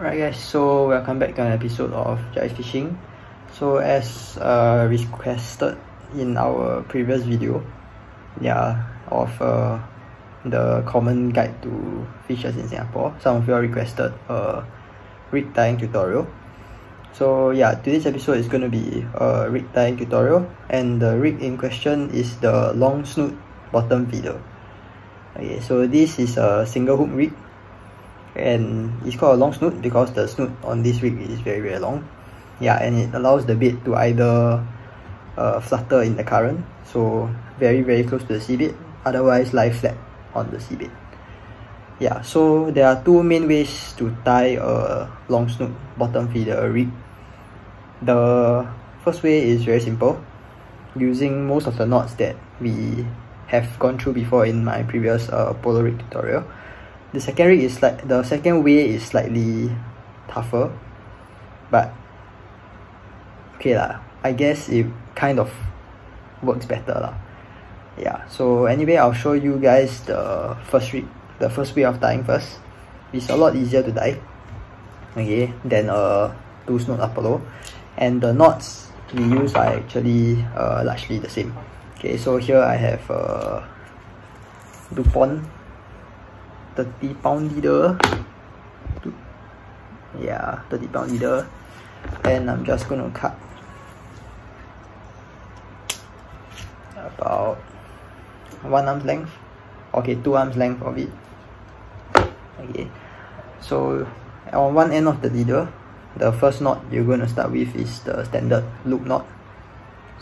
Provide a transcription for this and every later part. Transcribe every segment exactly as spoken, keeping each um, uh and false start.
Alright guys, so welcome back to an episode of JIVES Fishing. So as uh, requested in our previous video, yeah, of uh, the common guide to fishes in Singapore, some of you requested a rig tying tutorial. So yeah, today's episode is going to be a rig tying tutorial, and the rig in question is the long snoot bottom feeder. Okay, so this is a single hook rig, and it's called a long snoot because the snoot on this rig is very very long. Yeah, and it allows the bait to either uh, flutter in the current, so very very close to the seabed, otherwise lie flat on the seabed. Yeah, so there are two main ways to tie a long snoot bottom feeder rig. The first way is very simple, using most of the knots that we have gone through before in my previous uh, polo rig tutorial. The second rig is like the second way is slightly tougher, but okay lah, I guess it kind of works better lah. Yeah, so anyway, I'll show you guys the first rig, the first way of tying first. It's a lot easier to tie, okay, than a two snoot Apollo, and the knots we use are actually uh, largely the same. Okay, so here I have a uh, Dupont thirty pound leader. Yeah, thirty pound leader, and I'm just gonna cut about one arm's length, okay, two arms length of it. Okay, so on one end of the leader, the first knot you're gonna start with is the standard loop knot.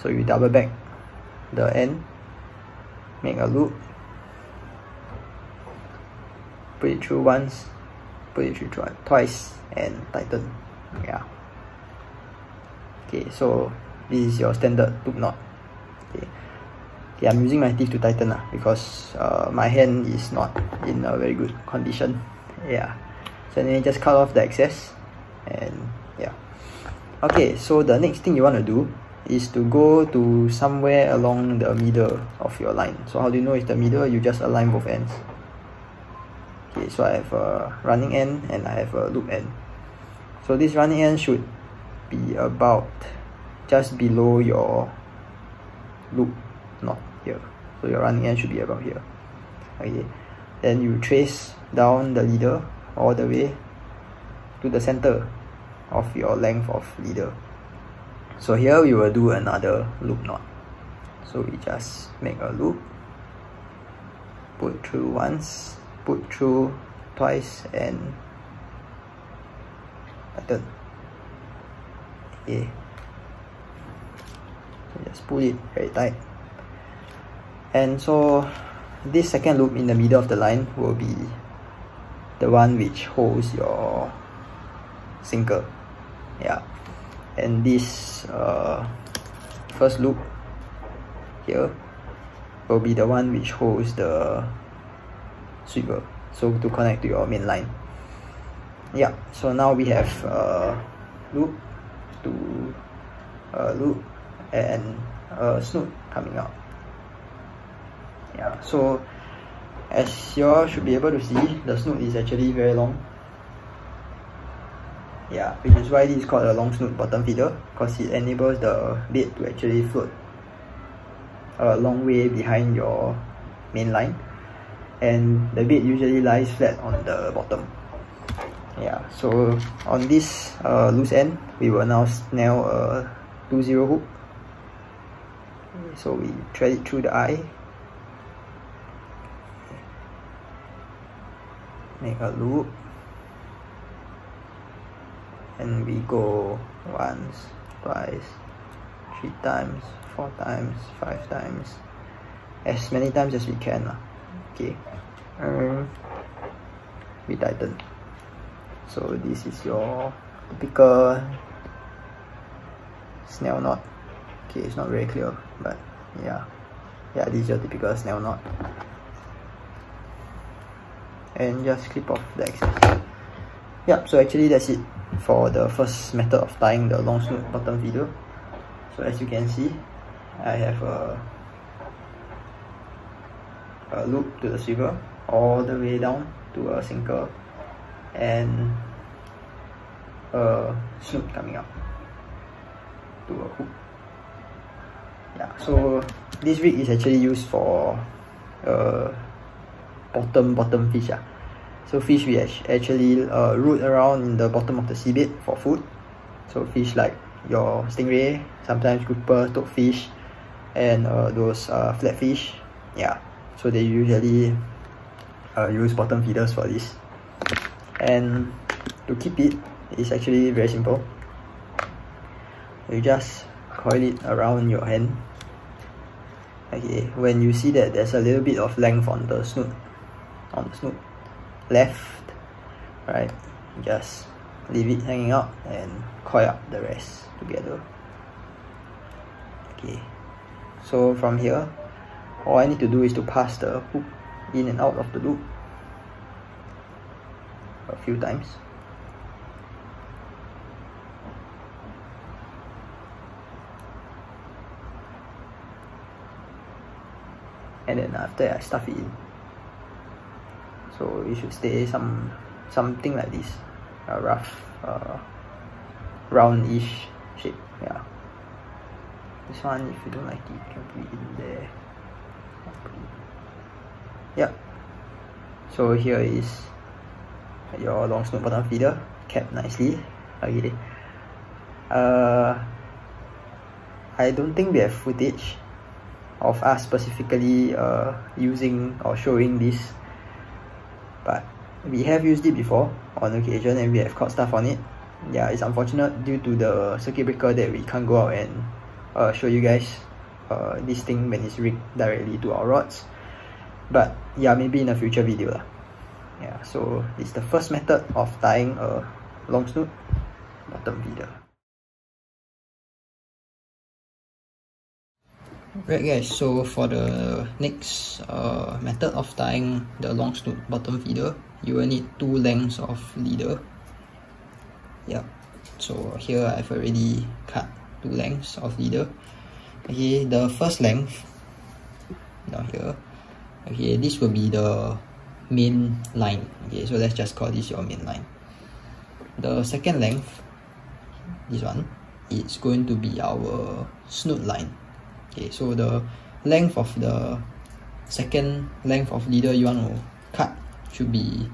So you double back the end, make a loop, put it through once, put it through twice, and tighten. Yeah. Okay, so this is your standard loop knot. Okay. Yeah, I'm using my teeth to tighten lah, because uh, my hand is not in a very good condition. Yeah. So then you just cut off the excess, and yeah. Okay, so the next thing you want to do is to go to somewhere along the middle of your line. So how do you know it's the middle? You just align both ends. Okay, so I have a running end and I have a loop end. So this running end should be about just below your loop knot here. So your running end should be about here. Okay, then you trace down the leader all the way to the center of your length of leader. So here we will do another loop knot. So we just make a loop, put through once, put through twice, and tighten. Okay, so just pull it very tight. And so this second loop in the middle of the line will be the one which holds your sinker. Yeah, and this uh, first loop here will be the one which holds the sweeper, so to connect to your main line. Yeah, so now we have a uh, loop to a uh, loop and a snoot coming out. Yeah, so as you all should be able to see, the snoot is actually very long. Yeah, which is why this is called a long snoot bottom feeder, because it enables the bait to actually float a long way behind your main line, and the bait usually lies flat on the bottom. Yeah, so on this uh, loose end, we will now snare a two zero hook. So we thread it through the eye, make a loop, and we go once, twice, three times, four times, five times, as many times as we can lah. Okay, um, we tighten. So this is your typical snail knot. Okay, it's not very clear, but yeah, yeah, this is your typical snail knot, and just clip off the excess. Yep, so actually that's it for the first method of tying the long snoot bottom feeder. So as you can see, I have a a loop to the sweeper all the way down to a sinker, and a snook coming up to a hook. Yeah, so this rig is actually used for uh, bottom bottom fish. Yeah. So fish we actually uh, root around in the bottom of the seabed for food. So fish like your stingray, sometimes grouper, toadfish, and uh, those uh, flatfish. Yeah, so they usually uh, use bottom feeders for this. And to keep it, it's actually very simple. You just coil it around your hand. Okay, when you see that there's a little bit of length on the snoot, on the snoot, left, right, just leave it hanging out and coil up the rest together. Okay, so from here, all I need to do is to pass the hook in and out of the loop a few times. And then after I stuff it in. So it should stay some something like this, a rough uh, roundish shape. Yeah. This one, if you don't like it, you can put it in there. Yeah. So here is your long snook bottom feeder, kept nicely. Okay. Uh, I don't think we have footage of us specifically uh, using or showing this, but we have used it before on occasion and we have caught stuff on it. Yeah, it's unfortunate due to the circuit breaker that we can't go out and uh, show you guys uh, this thing when it's rigged directly to our rods, but yeah, maybe in a future video lah. Yeah, so it's the first method of tying a long snoot bottom feeder. Right guys, so for the next uh, method of tying the long snoot bottom feeder, you will need two lengths of leader. Yep, so here I've already cut two lengths of leader. Okay, the first length down here, okay, this will be the main line. Okay, so let's just call this your main line. The second length, this one, it's going to be our snoot line. Okay, so the length of the second length of leader you want to cut should be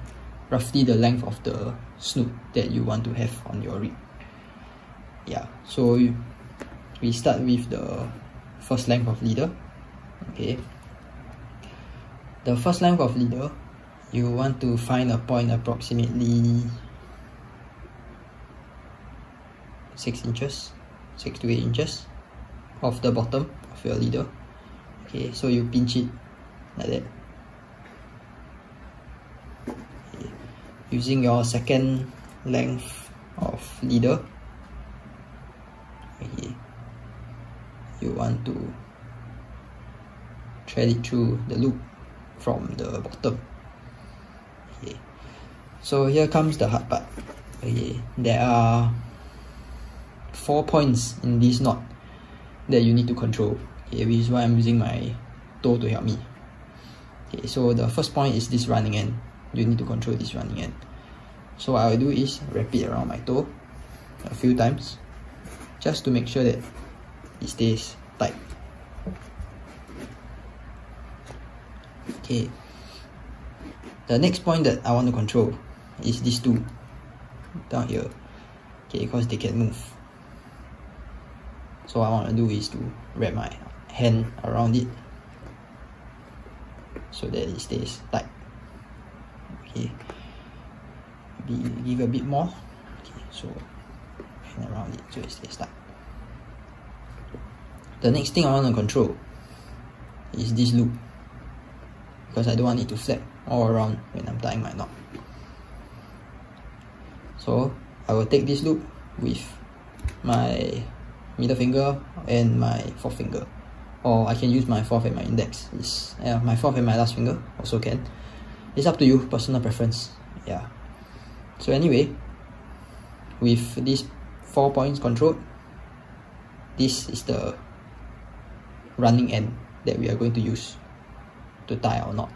roughly the length of the snoot that you want to have on your rig. Yeah, so you, we start with the first length of leader. Okay, the first length of leader, you want to find a point approximately six inches, six to eight inches of the bottom of your leader. Okay, so you pinch it like that. Okay. Using your second length of leader, okay, you want to thread it through the loop from the bottom. Okay, so here comes the hard part. Okay, there are four points in this knot that you need to control, okay, which is why I'm using my toe to help me. Okay, so the first point is this running end. You need to control this running end. So what I will do is wrap it around my toe a few times just to make sure that it stays tight. Okay, the next point that I want to control is these two down here, okay, because they can move. So what I want to do is to wrap my hand around it so that it stays tight. Okay, give a bit more. Okay, so hand around it so it stays tight. The next thing I want to control is this loop, because I don't want it to flap all around when I'm tying my knot. So I will take this loop with my middle finger and my fourth finger, or I can use my fourth and my index. It's, yeah, my fourth and my last finger also can. It's up to you, personal preference. Yeah. So anyway, with these four points controlled, this is the running end that we are going to use to tie our knot.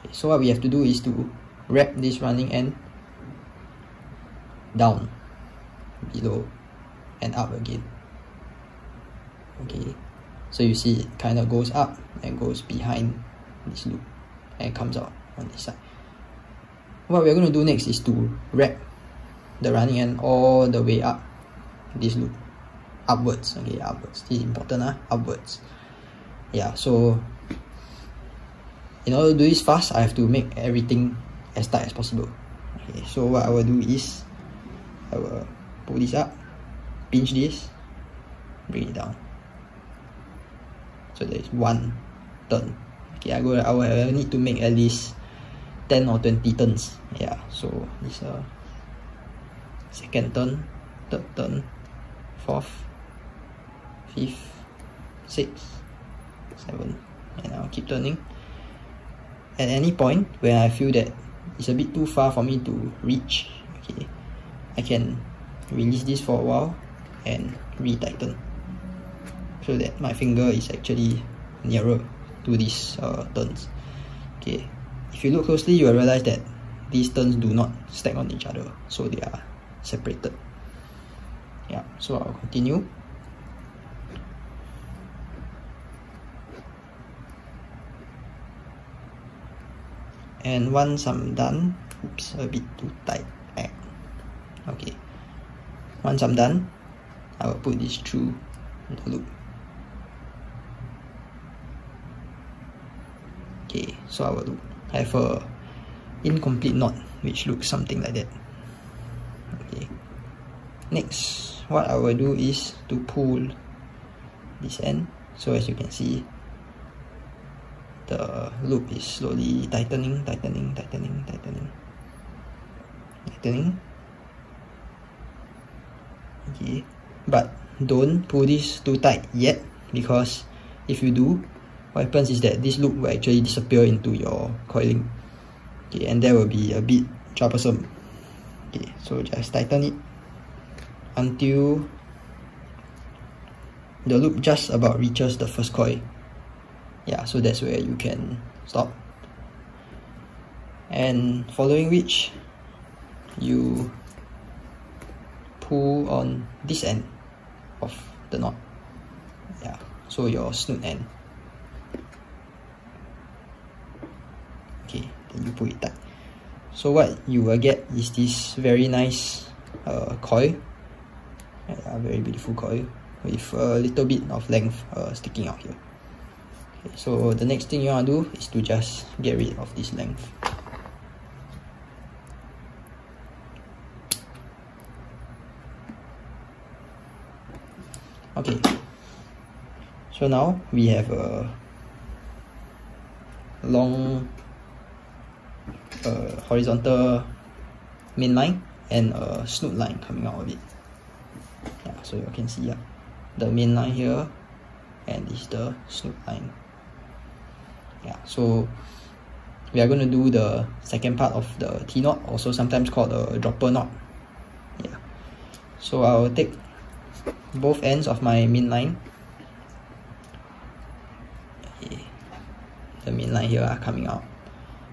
Okay, so what we have to do is to wrap this running end down below and up again. Okay, so you see it kind of goes up and goes behind this loop and comes out on this side. What we're going to do next is to wrap the running end all the way up this loop upwards. Okay, upwards, this is important, huh? Upwards. Yeah, so in order to do this fast, I have to make everything as tight as possible. Okay, so what I will do is I will pull this up, pinch this, bring it down. So there is one turn. Okay, I go. I will, I will need to make at least ten or twenty turns. Yeah. So this is uh, second turn, third turn, fourth, fifth, sixth, seventh, and I'll keep turning. At any point when I feel that it's a bit too far for me to reach, okay, I can release this for a while and re-tighten so that my finger is actually nearer to these uh, turns. Okay, if you look closely, you will realize that these turns do not stack on each other, so they are separated. Yeah, so I'll continue. And once I'm done, oops, a bit too tight. Okay, once I'm done, I will put this through the loop. Okay, so I will have a incomplete knot which looks something like that. Okay, next what I will do is to pull this end. So as you can see, the loop is slowly tightening, tightening, tightening, tightening, tightening. Okay, but don't pull this too tight yet, because if you do, what happens is that this loop will actually disappear into your coiling. Okay, and that will be a bit troublesome. Okay, so just tighten it until the loop just about reaches the first coil. Yeah, so that's where you can stop. And following which, you pull on this end of the knot. Yeah, so your snoot end. Okay, then you pull it tight. So what you will get is this very nice uh, coil. Yeah, very beautiful coil with a little bit of length uh, sticking out here. Okay, so the next thing you want to do is to just get rid of this length. Okay, so now we have a long uh, horizontal main line and a snoot line coming out of it. Yeah, so you can see, yeah, the main line here and this is the snoot line. Yeah, so we are going to do the second part of the T-knot, also sometimes called a dropper knot. Yeah, so I will take both ends of my main line. Okay, the main line here are coming out,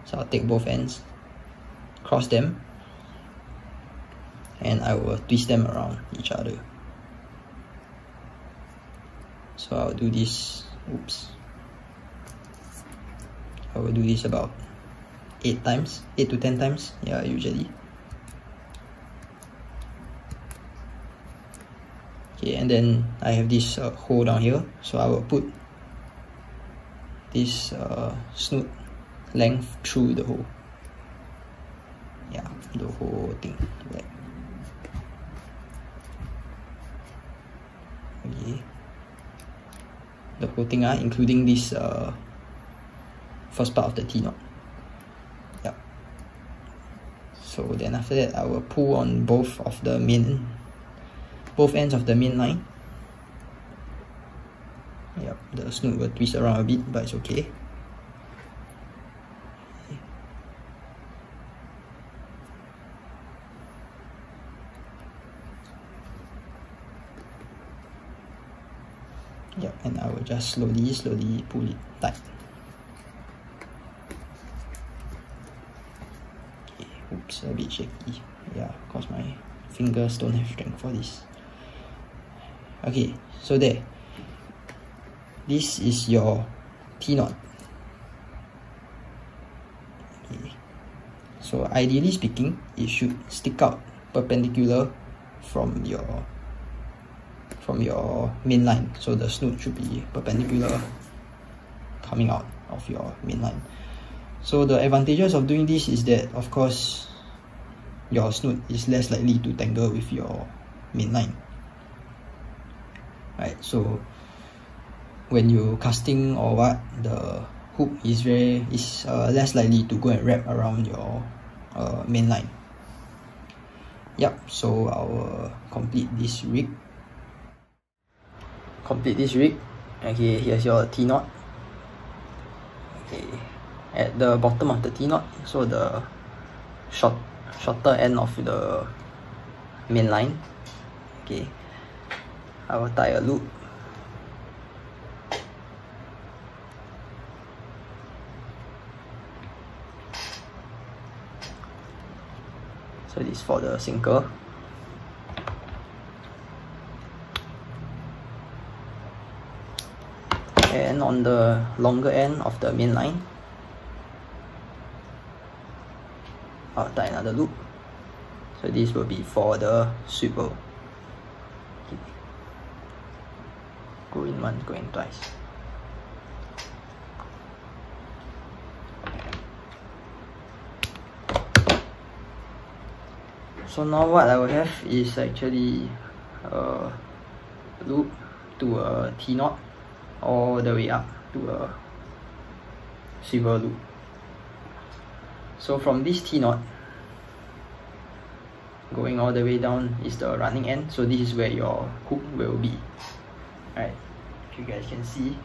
so I'll take both ends, cross them, and I will twist them around each other. So I'll do this, oops, I will do this about eight times, eight to ten times, yeah, usually. Okay, and then I have this uh, hole down here, so I will put this uh, snoot length through the hole. Yeah, the whole thing like. Okay, the whole thing, uh, including this uh, first part of the T-knot. Yeah. So then after that, I will pull on both of the main both ends of the main line. Yep, the snoot will twist around a bit, but it's okay. Okay. Yep, and I will just slowly, slowly pull it tight. Okay, oops, a bit shaky. Yeah, cause my fingers don't have strength for this. Okay, so there. This is your T-knot. Okay. So ideally speaking, it should stick out perpendicular from your from your main line. So the snoot should be perpendicular coming out of your main line. So the advantages of doing this is that, of course, your snoot is less likely to tangle with your main line. Right, so when you casting or what, the hook is very is uh, less likely to go and wrap around your uh, main line. Yep, so I'll complete this rig. Complete this rig. Okay, here's your T-knot. Okay, at the bottom of the T-knot, so the short shorter end of the main line. Okay, I will tie a loop. So this is for the sinker. And on the longer end of the main line, I'll tie another loop. So this will be for the swivel. Okay. Go in once, go in twice. So now what I will have is actually a loop to a T-knot all the way up to a swivel loop. So from this T-knot going all the way down is the running end. So this is where your hook will be. Alright, if you guys can see,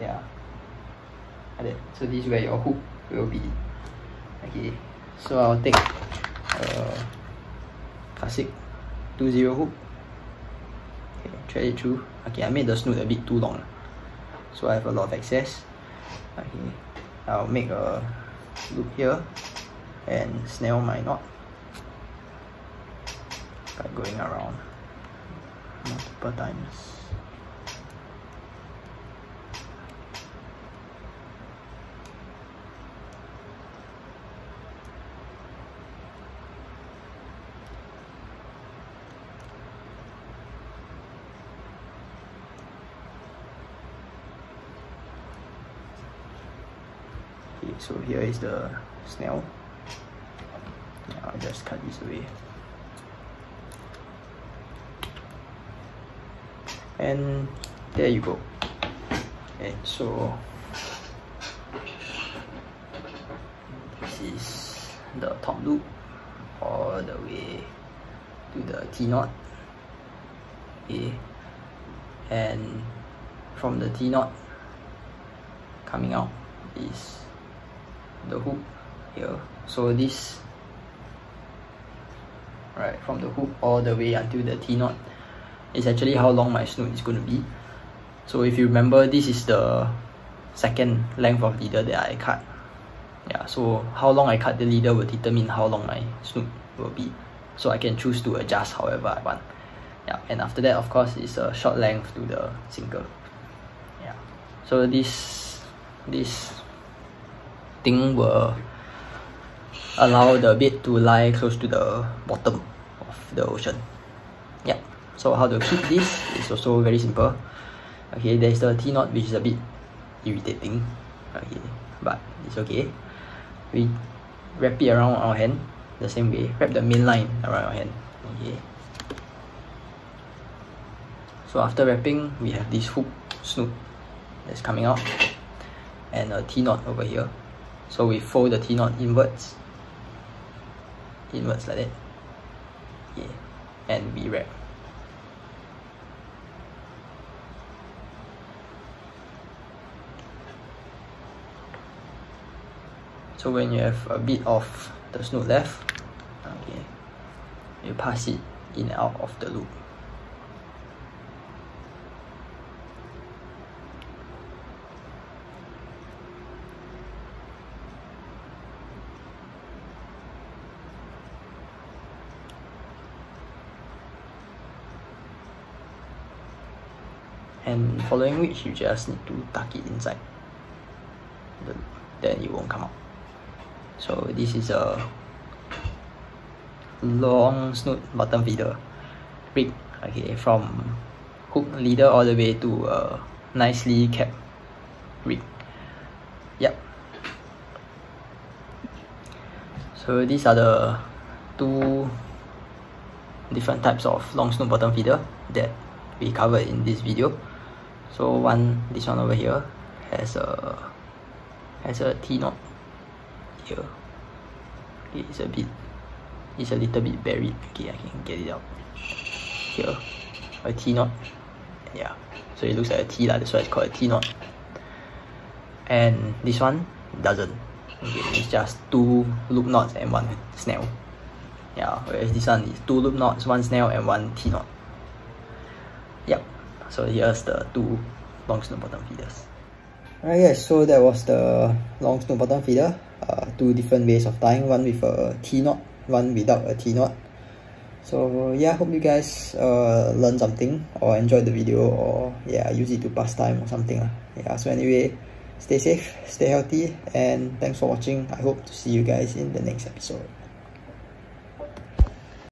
yeah, like that. So this is where your hook will be. Okay, so I'll take Uh, classic two zero hook. Okay, thread it through. Okay, I made the snoot a bit too long, so I have a lot of excess. Okay, I'll make a loop here and snare my knot by going around multiple times. So here is the snail. I'll just cut this away. And there you go. Okay, so this is the top loop all the way to the T-knot. Okay. And from the T-knot coming out is the hook here. So this, right, from the hook all the way until the T-knot is actually how long my snoot is going to be. So if you remember, this is the second length of leader that I cut. Yeah, so how long I cut the leader will determine how long my snoot will be. So I can choose to adjust however I want. Yeah, and after that, of course, it's a short length to the sinker. Yeah, so this this thing will allow the bait to lie close to the bottom of the ocean. Yeah, so how to keep this is also very simple. Okay, there's the T-knot, which is a bit irritating. Okay, but it's okay. We wrap it around our hand the same way. Wrap the main line around our hand. Okay, so after wrapping, we have this hook snoot that's coming out and a T-knot over here. So we fold the T-knot inwards, inwards like that, yeah, and we wrap. So when you have a bit of the snoot left, okay, you pass it in and out of the loop. and following which you just need to tuck it inside, then it won't come out. So this is a long snoot bottom feeder rig, okay, from hook leader all the way to a nicely kept rig. Yep. So these are the two different types of long snoot bottom feeder that we covered in this video. So one, this one over here has a has a T-knot here. Okay, it's a bit it's a little bit buried. Okay, I can get it out here. A T-knot. Yeah. So it looks like a T, that's why it's called a T-knot. And this one doesn't. Okay, it's just two loop knots and one snell. Yeah, whereas this one is two loop knots, one snell, and one T-knot. Yep, so here's the two long snoot bottom feeders. Alright guys, so that was the long snoot bottom feeder. Uh, two different ways of tying, one with a T-knot, one without a T-knot. So yeah, hope you guys uh, learned something or enjoyed the video, or yeah, use it to pass time or something. Uh. Yeah, so anyway, stay safe, stay healthy, and thanks for watching. I hope to see you guys in the next episode.